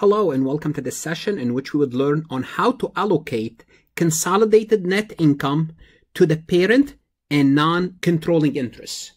Hello and welcome to this session in which we would learn on how to allocate consolidated net income to the parent and non-controlling interests.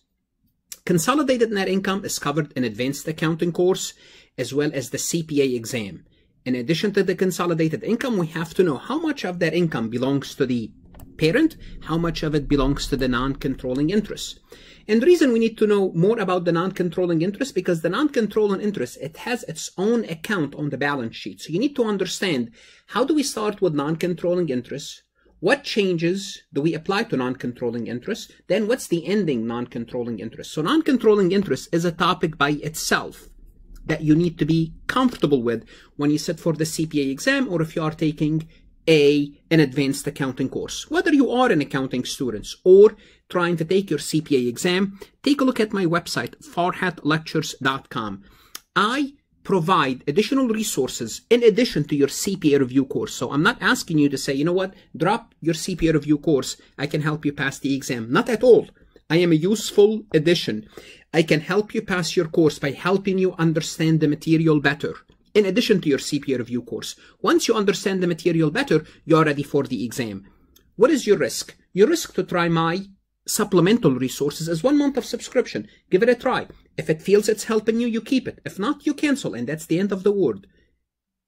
Consolidated net income is covered in advanced accounting course as well as the CPA exam. In addition to the consolidated income, we have to know how much of that income belongs to the parent, how much of it belongs to the non-controlling interest. And the reason we need to know more about the non-controlling interest, because the non-controlling interest, it has its own account on the balance sheet. So you need to understand, how do we start with non-controlling interest? What changes do we apply to non-controlling interest? Then what's the ending non-controlling interest? So non-controlling interest is a topic by itself that you need to be comfortable with when you sit for the CPA exam, or if you are taking an advanced accounting course. Whether you are an accounting student or trying to take your CPA exam, take a look at my website, farhatlectures.com. I provide additional resources in addition to your CPA review course. So I'm not asking you to say, you know what, drop your CPA review course, I can help you pass the exam. Not at all. I am a useful addition. I can help you pass your course by helping you understand the material better. In addition to your CPA review course, once you understand the material better, you're ready for the exam. What is your risk? Your risk to try my supplemental resources is 1 month of subscription. Give it a try. If it feels it's helping you, you keep it. If not, you cancel, and that's the end of the word.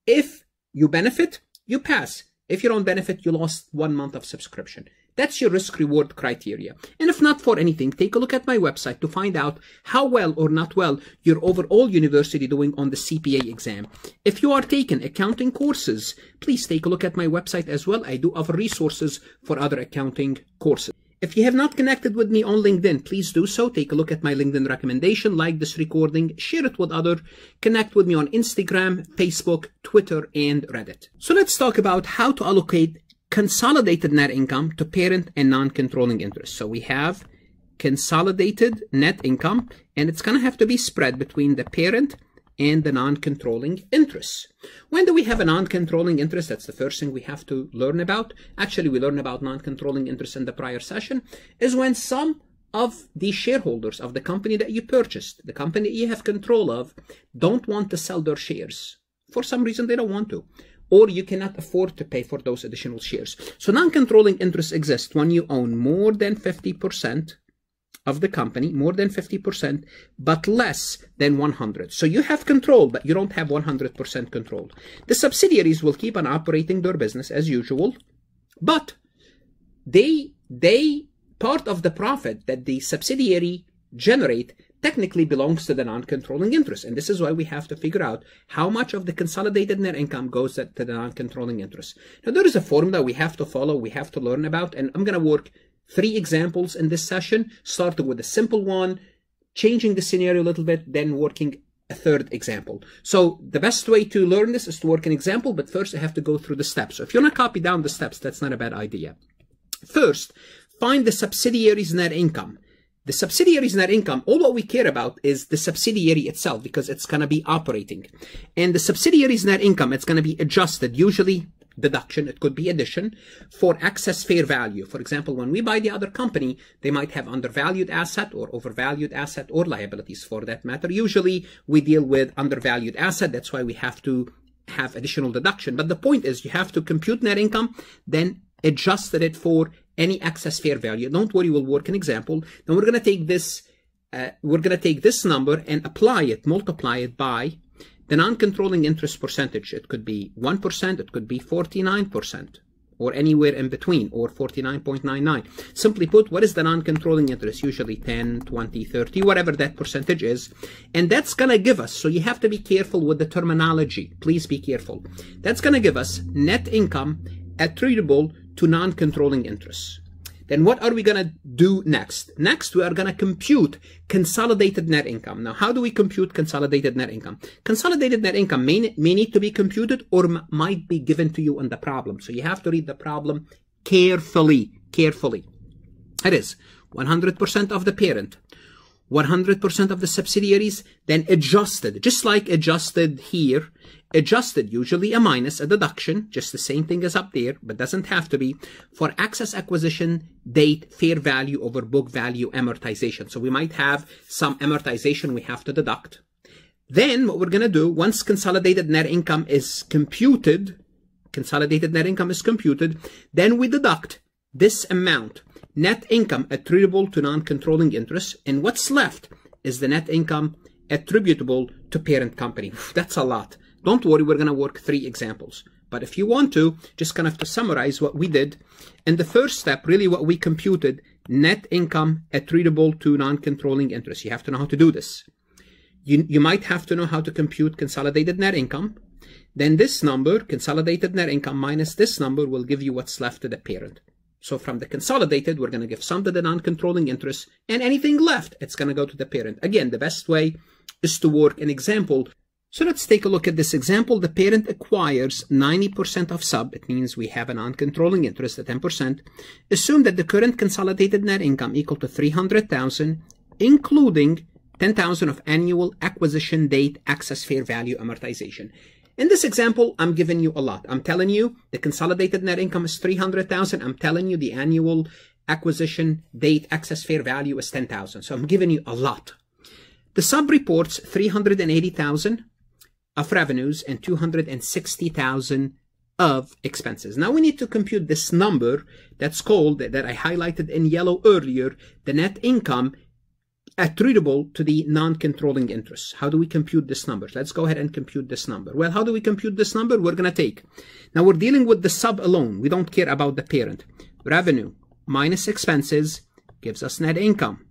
If you benefit, you pass. If you don't benefit, you lost 1 month of subscription. That's your risk-reward criteria. And if not for anything, take a look at my website to find out how well or not well your overall university doing on the CPA exam. If you are taking accounting courses, please take a look at my website as well. I do offer resources for other accounting courses. If you have not connected with me on LinkedIn, please do so. Take a look at my LinkedIn recommendation, like this recording, share it with others, connect with me on Instagram, Facebook, Twitter, and Reddit. So let's talk about how to allocate consolidated net income to parent and non-controlling interest. So we have consolidated net income, and it's going to have to be spread between the parent and the non-controlling interest. When do we have a non-controlling interest? That's the first thing we have to learn about. Actually, we learned about non-controlling interest in the prior session, is when some of the shareholders of the company that you purchased, the company that you have control of, don't want to sell their shares. For some reason, they don't want to, or you cannot afford to pay for those additional shares. So non-controlling interest exists when you own more than 50% of the company, more than 50%, but less than 100. So you have control, but you don't have 100% control. The subsidiaries will keep on operating their business as usual, but they part of the profit that the subsidiary generate technically belongs to the non-controlling interest. And this is why we have to figure out how much of the consolidated net income goes to the non-controlling interest. Now, there is a formula we have to follow, we have to learn about, and I'm going to work 3 examples in this session, starting with a simple one, changing the scenario a little bit, then working a 3rd example. So the best way to learn this is to work an example, but first I have to go through the steps. So if you want to copy down the steps, that's not a bad idea. First, find the subsidiary's net income. The subsidiary's net income, all what we care about is the subsidiary itself, because it's going to be operating. And the subsidiary's net income, it's going to be adjusted, usually deduction, it could be addition, for excess fair value. For example, when we buy the other company, they might have undervalued asset or overvalued asset, or liabilities for that matter. Usually we deal with undervalued asset, that's why we have to have additional deduction. But the point is, you have to compute net income, then adjusted it for any excess fair value. Don't worry, we'll work an example. Then we're going to take this, number and apply it, multiply it by the non-controlling interest percentage. It could be 1%, it could be 49%, or anywhere in between, or 49.99. Simply put, what is the non-controlling interest? Usually 10, 20, 30, whatever that percentage is. And that's going to give us, so you have to be careful with the terminology. Please be careful. That's going to give us net income attributable to non-controlling interests. Then what are we going to do next? Next, we are going to compute consolidated net income. Now, how do we compute consolidated net income? Consolidated net income may need to be computed or might be given to you in the problem. So you have to read the problem carefully, carefully. It is 100% of the parent, 100% of the subsidiaries, then adjusted, just like adjusted here, adjusted, usually a minus, a deduction, just the same thing as up there, but doesn't have to be, for excess acquisition date, fair value over book value amortization. So we might have some amortization we have to deduct. Then what we're going to do, once consolidated net income is computed, then we deduct this amount, net income attributable to non-controlling interests, and what's left is the net income attributable to parent company. That's a lot. Don't worry, we're going to work three examples. But if you want to, just kind of to summarize what we did, in the first step, really what we computed, net income attributable to non-controlling interests. You have to know how to do this. You might have to know how to compute consolidated net income. Then this number, consolidated net income minus this number, will give you what's left to the parent. So from the consolidated, we're going to give some to the non-controlling interests, and anything left, it's going to go to the parent. Again, the best way is to work an example. So let's take a look at this example. The parent acquires 90% of sub. It means we have a non-controlling interest at 10%. Assume that the current consolidated net income equal to 300,000, including 10,000 of annual acquisition date access fair value amortization. In this example, I'm giving you a lot. I'm telling you the consolidated net income is 300,000. I'm telling you the annual acquisition date access fair value is 10,000. So I'm giving you a lot. The sub reports 380,000 of revenues and 260,000 of expenses. Now we need to compute this number that's called, that I highlighted in yellow earlier, the net income attributable to the non-controlling interests. How do we compute this number? Let's go ahead and compute this number. Well, how do we compute this number? We're going to take, now we're dealing with the sub alone. We don't care about the parent. Revenue minus expenses gives us net income.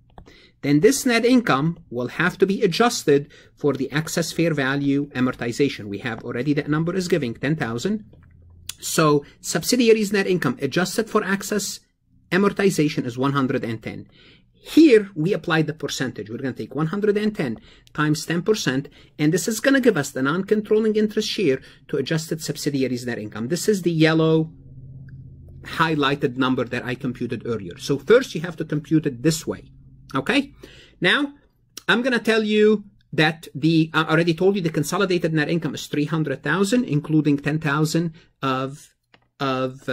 Then this net income will have to be adjusted for the excess fair value amortization. We have already, that number is giving 10,000. So subsidiaries net income adjusted for excess amortization is 110. Here we apply the percentage. We're going to take 110 times 10%, and this is going to give us the non-controlling interest share to adjusted subsidiaries net income. This is the yellow highlighted number that I computed earlier. So first you have to compute it this way. Okay, now I'm going to tell you that I already told you the consolidated net income is 300,000, including 10,000 of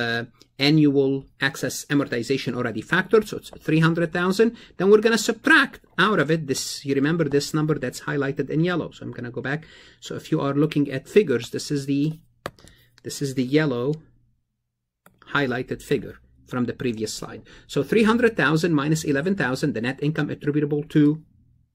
annual excess amortization already factored. So it's 300,000. Then we're going to subtract out of it this, you remember this number that's highlighted in yellow. So I'm going to go back. So if you are looking at figures, this is the yellow highlighted figure from the previous slide. So 300,000 minus 11,000, the net income attributable to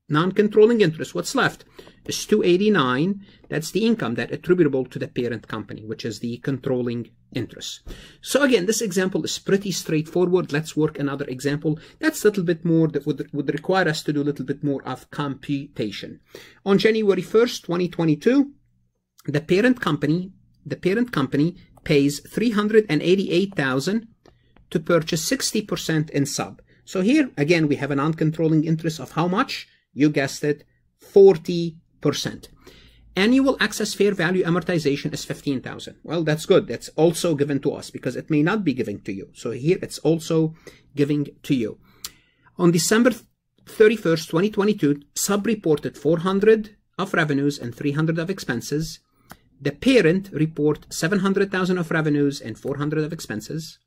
non-controlling interest, what's left is 289. That's the income that attributable to the parent company, which is the controlling interest. So again, this example is pretty straightforward. Let's work another example that's a little bit more, that would require us to do a little bit more of computation. On January 1st, 2022, the parent company pays 388,000 to purchase 60% in sub. So here, again, we have a non-controlling interest of how much? You guessed it, 40%. Annual excess fair value amortization is 15,000. Well, that's good. That's also given to us because it may not be given to you. So here it's also giving to you. On December 31st, 2022, sub reported 400 of revenues and 300 of expenses. The parent report 700,000 of revenues and 400 of expenses.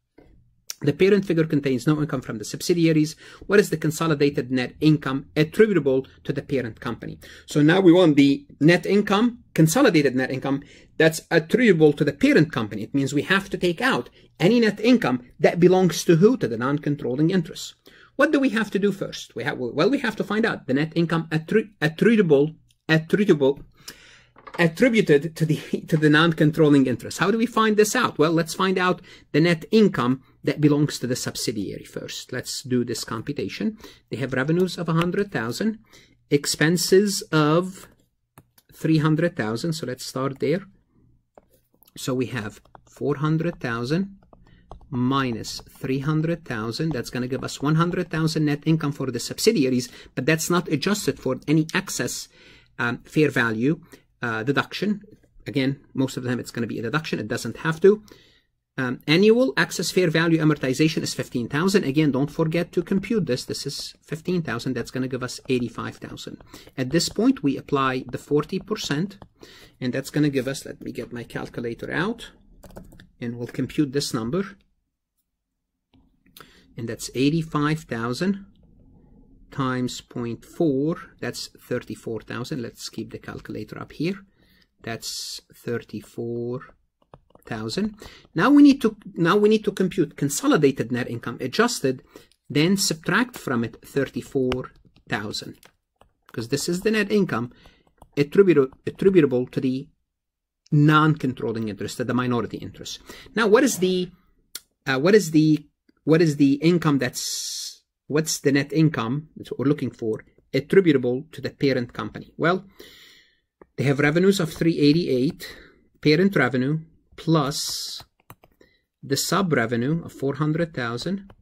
The parent figure contains no income from the subsidiaries. What is the consolidated net income attributable to the parent company? So now we want the net income, consolidated net income, that's attributable to the parent company. It means we have to take out any net income that belongs to who? To the non-controlling interests. What do we have to do first? We have to find out the net income attributed to the non-controlling interest. How do we find this out? Well, let's find out the net income that belongs to the subsidiary first. Let's do this computation. They have revenues of 100,000, expenses of 300,000. So let's start there. So we have 400,000 minus 300,000. That's going to give us 100,000 net income for the subsidiaries, but that's not adjusted for any excess fair value deduction. Again, most of the time it's going to be a deduction. It doesn't have to. Annual excess fair value amortization is 15,000. Again, don't forget to compute this. This is 15,000. That's going to give us 85,000. At this point, we apply the 40%, and that's going to give us, let me get my calculator out, and we'll compute this number. And that's 85,000 times 0.4, that's 34,000. Let's keep the calculator up here. That's 34,000. Now we need to compute consolidated net income adjusted, then subtract from it 34,000, because this is the net income attributable to the non-controlling interest, to the minority interest. Now, what's the net income that we're looking for attributable to the parent company? Well, they have revenues of 388, parent revenue plus the sub revenue of 400,000.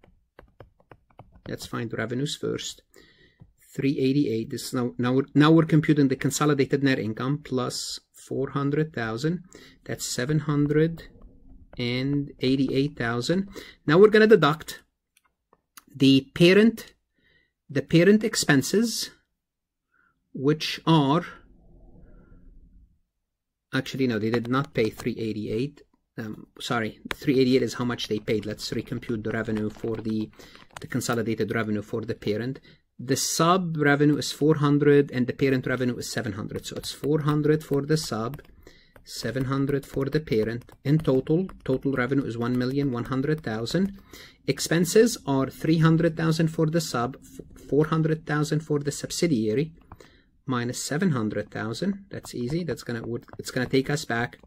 Let's find the revenues first. 388. This is now we're computing the consolidated net income plus 400,000. That's 788,000. Now we're going to deduct the parent expenses, which are actually no, they did not pay 388. Sorry, 388 is how much they paid. Let's recompute the revenue for the consolidated revenue for the parent. The sub revenue is 400 and the parent revenue is 700. So it's 400 for the sub, 700 for the parent. In total, total revenue is 1,100,000. Expenses are 300,000 for the sub, 400,000 for the subsidiary, minus 700,000. That's easy. It's gonna take us back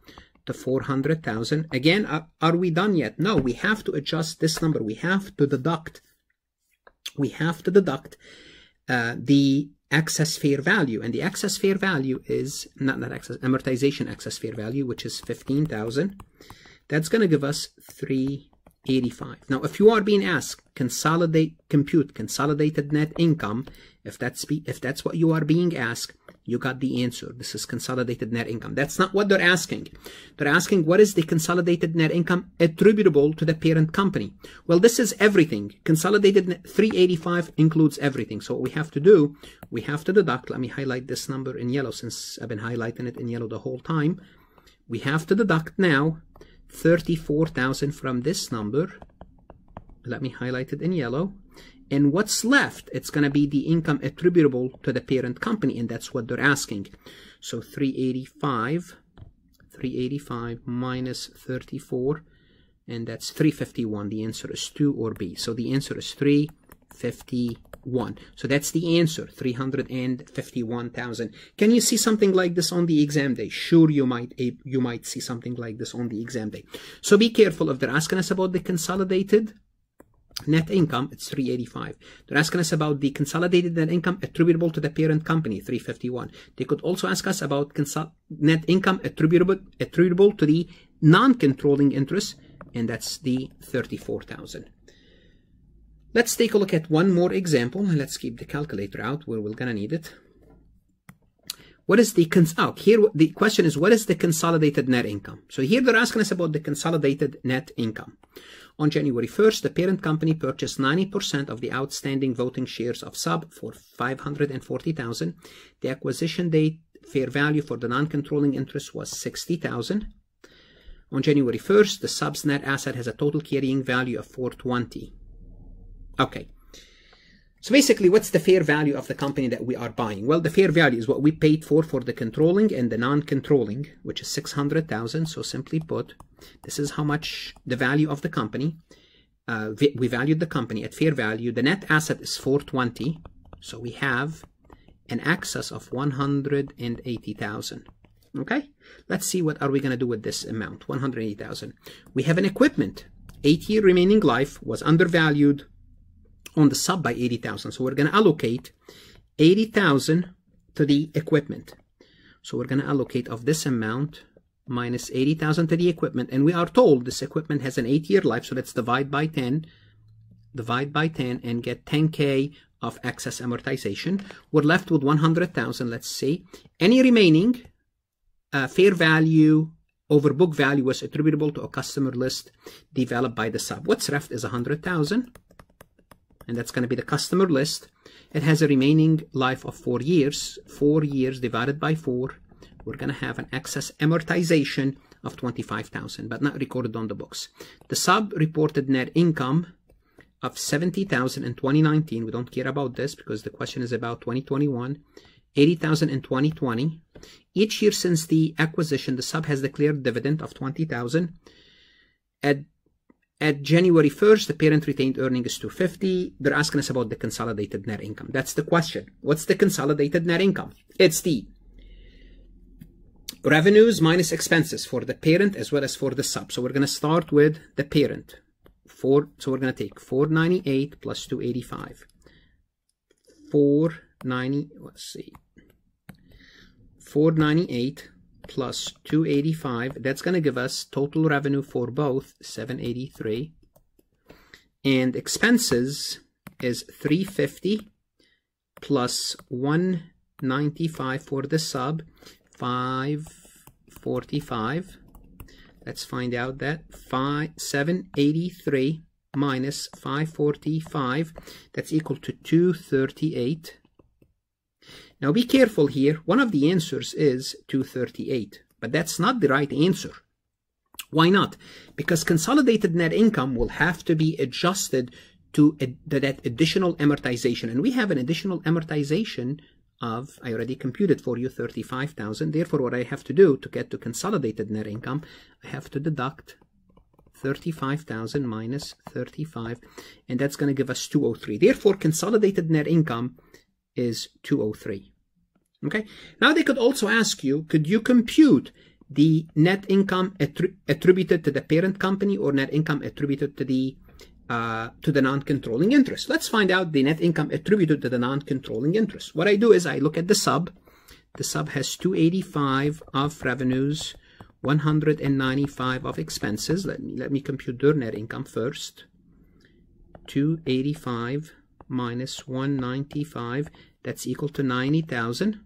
to 400,000. Again, are we done yet? No, we have to adjust this number. We have to deduct the excess fair value, and the excess fair value is amortization excess fair value, which is 15,000. That's going to give us 385. Now, if you are being asked compute consolidated net income, if that's what you are being asked, you got the answer. This is consolidated net income. That's not what they're asking. They're asking what is the consolidated net income attributable to the parent company. Well, this is everything. Consolidated net 385 includes everything. So what we have to do, we have to deduct. Let me highlight this number in yellow since I've been highlighting it in yellow the whole time. We have to deduct now 34,000 from this number. Let me highlight it in yellow. And what's left, it's going to be the income attributable to the parent company, and that's what they're asking. So 385 minus 34, and that's 351. The answer is 2 or B. So the answer is 351. So that's the answer, 351,000. Can you see something like this on the exam day? Sure, you might see something like this on the exam day. So be careful. If they're asking us about the consolidated net income, it's 385. They're asking us about the consolidated net income attributable to the parent company, 351. They could also ask us about net income attributable to the non-controlling interest, and that's the 34,000. Let's take a look at one more example. Let's keep the calculator out where we're going to need it. What is the here the question is, what is the consolidated net income? So here they're asking us about the consolidated net income. On January 1st, the parent company purchased 90% of the outstanding voting shares of SUB for 540,000. The acquisition date fair value for the non-controlling interest was 60,000. On January 1st, the SUB's net asset has a total carrying value of 420. Okay. So basically, what's the fair value of the company that we are buying? Well, the fair value is what we paid for the controlling and the non-controlling, which is 600,000. So simply put, this is how much the value of the company. We valued the company at fair value. The net asset is 420. So we have an excess of 180,000. Okay, let's see what are we going to do with this amount, 180,000. We have an equipment. 8-year remaining life was undervalued on the sub by 80,000. So we're going to allocate 80,000 to the equipment. So we're going to allocate of this amount minus 80,000 to the equipment. And we are told this equipment has an 8-year life. So let's divide by 10, and get 10K of excess amortization. We're left with 100,000. Let's see. Any remaining fair value over book value was attributable to a customer list developed by the sub. What's left is 100,000. And that's going to be the customer list. It has a remaining life of 4 years. 4 years divided by 4. We're going to have an excess amortization of 25,000, but not recorded on the books. The sub reported net income of 70,000 in 2019. We don't care about this because the question is about 2021. 80,000 in 2020. Each year since the acquisition, the sub has declared dividend of 20,000. At January 1st, the parent retained earnings is 250. They're asking us about the consolidated net income. That's the question. What's the consolidated net income? It's the revenues minus expenses for the parent as well as for the sub. So we're going to start with the parent. So we're going to take 498 plus 285. 498 plus 285. That's going to give us total revenue for both 783. And expenses is 350 plus 195 for the sub. 545. Let's find out that 783 minus 545, that's equal to 238. Now be careful here. One of the answers is 238, but that's not the right answer. Why not? Because consolidated net income will have to be adjusted to that additional amortization, and we have an additional amortization of, I already computed for you, 35,000. Therefore, what I have to do to get to consolidated net income, I have to deduct 35,000 minus 35, and that's going to give us 203. Therefore, consolidated net income is 203. Okay. Now they could also ask you, could you compute the net income attributed to the parent company or net income attributed to the non-controlling interest. Let's find out the net income attributed to the non-controlling interest. What I do is I look at the sub. The sub has 285 of revenues, 195 of expenses. Let me compute their net income first. 285 minus 195, that's equal to 90,000.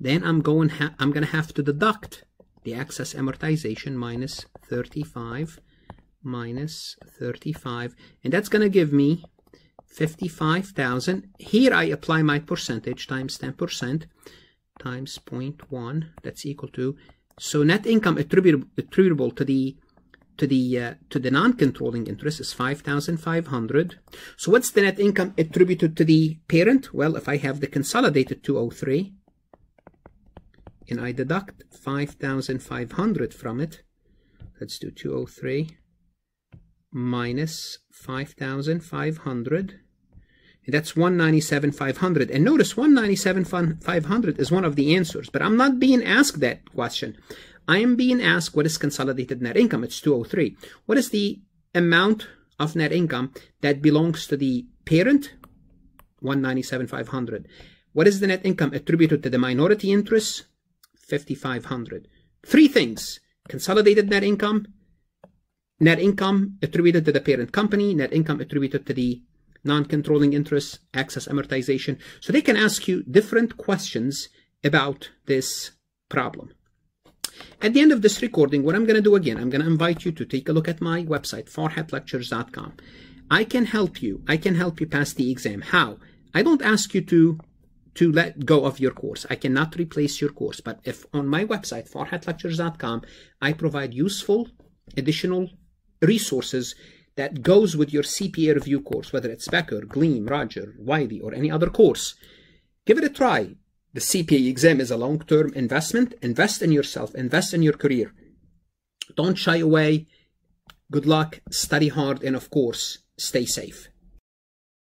Then I'm going to have to deduct the excess amortization minus 35. Minus 35, and that's going to give me 55,000. Here I apply my percentage times 10% times 0.1. That's equal to, so net income attributable to the non-controlling interest is 5,500. So what's the net income attributed to the parent? Well, if I have the consolidated 203 and I deduct 5,500 from it, let's do 203. Minus 5,500, and that's 197,500. And notice 197,500 is one of the answers, but I'm not being asked that question. I am being asked what is consolidated net income. It's 203. What is the amount of net income that belongs to the parent? 197,500. What is the net income attributed to the minority interest? 5,500. Three things: consolidated net income attributed to the parent company, net income attributed to the non-controlling interest, excess amortization. So they can ask you different questions about this problem. At the end of this recording, what I'm going to do again, I'm going to invite you to take a look at my website, farhatlectures.com. I can help you. I can help you pass the exam. How? I don't ask you to let go of your course. I cannot replace your course. But if on my website, farhatlectures.com, I provide useful additional resources that goes with your CPA review course, whether it's Becker, Gleim, Roger, Wiley, or any other course. Give it a try. The CPA exam is a long-term investment. Invest in yourself. Invest in your career. Don't shy away. Good luck. Study hard. And of course, stay safe.